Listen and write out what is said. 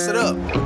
sauce it up.